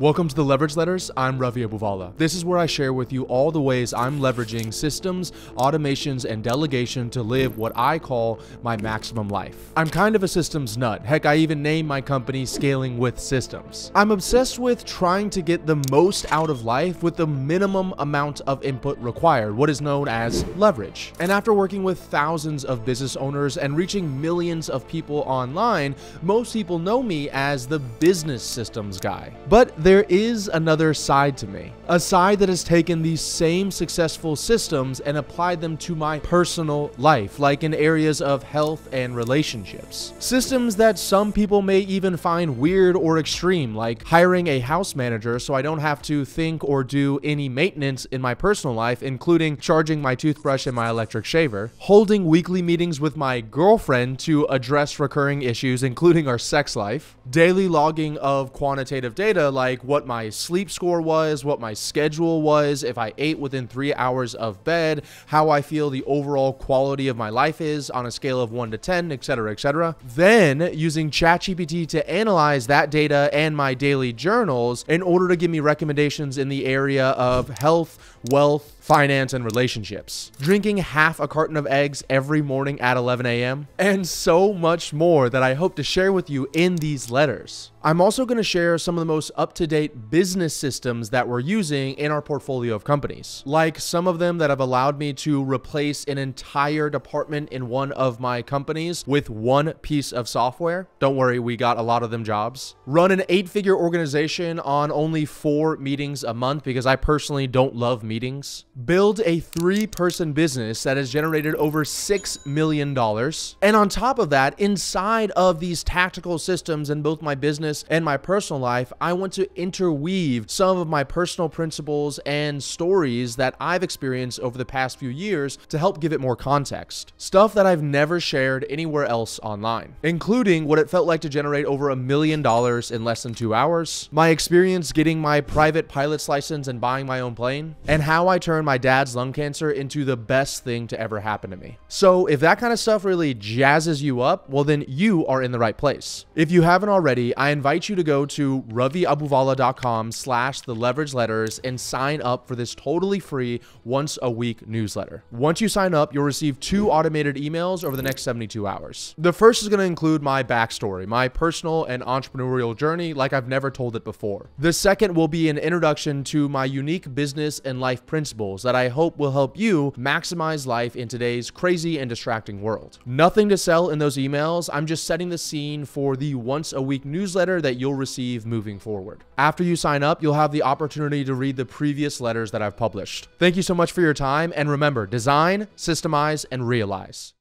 Welcome to The Leverage Letters, I'm Ravi Abuvala. This is where I share with you all the ways I'm leveraging systems, automations, and delegation to live what I call my maximum life. I'm kind of a systems nut. Heck, I even named my company Scaling with Systems. I'm obsessed with trying to get the most out of life with the minimum amount of input required, what is known as leverage. And after working with thousands of business owners and reaching millions of people online, most people know me as the business systems guy. But there is another side to me, a side that has taken these same successful systems and applied them to my personal life, like in areas of health and relationships. Systems that some people may even find weird or extreme, like hiring a house manager so I don't have to think or do any maintenance in my personal life, including charging my toothbrush and my electric shaver, holding weekly meetings with my girlfriend to address recurring issues, including our sex life, daily logging of quantitative data like what my sleep score was, what my schedule was, if I ate within 3 hours of bed, how I feel the overall quality of my life is on a scale of 1 to 10, etc., etc. Then using ChatGPT to analyze that data and my daily journals in order to give me recommendations in the area of health, wealth, finance, and relationships. Drinking half a carton of eggs every morning at 11 a.m. and so much more that I hope to share with you in these letters. I'm also going to share some of the most up-to-date business systems that we're using in our portfolio of companies, like some of them that have allowed me to replace an entire department in one of my companies with one piece of software. Don't worry, we got a lot of them jobs. Run an 8-figure organization on only 4 meetings a month because I personally don't love meetings. Build a 3-person business that has generated over $6 million. And on top of that, inside of these tactical systems in both my business and my personal life, I want to interweave some of my personal principles and stories that I've experienced over the past few years to help give it more context. Stuff that I've never shared anywhere else online, including what it felt like to generate over $1 million in less than 2 hours, my experience getting my private pilot's license and buying my own plane, and how I turned my dad's lung cancer into the best thing to ever happen to me. So if that kind of stuff really jazzes you up, well then you are in the right place. If you haven't already, I invite you to go to raviabuvala.com/theleverageletters and sign up for this totally free once-a-week newsletter. Once you sign up, you'll receive 2 automated emails over the next 72 hours. The first is going to include my backstory, my personal and entrepreneurial journey like I've never told it before. The second will be an introduction to my unique business and life principles that I hope will help you maximize life in today's crazy and distracting world. Nothing to sell in those emails. I'm just setting the scene for the once-a-week newsletter that you'll receive moving forward. After you sign up, you'll have the opportunity to read the previous letters that I've published. Thank you so much for your time, and remember, design, systemize, and realize.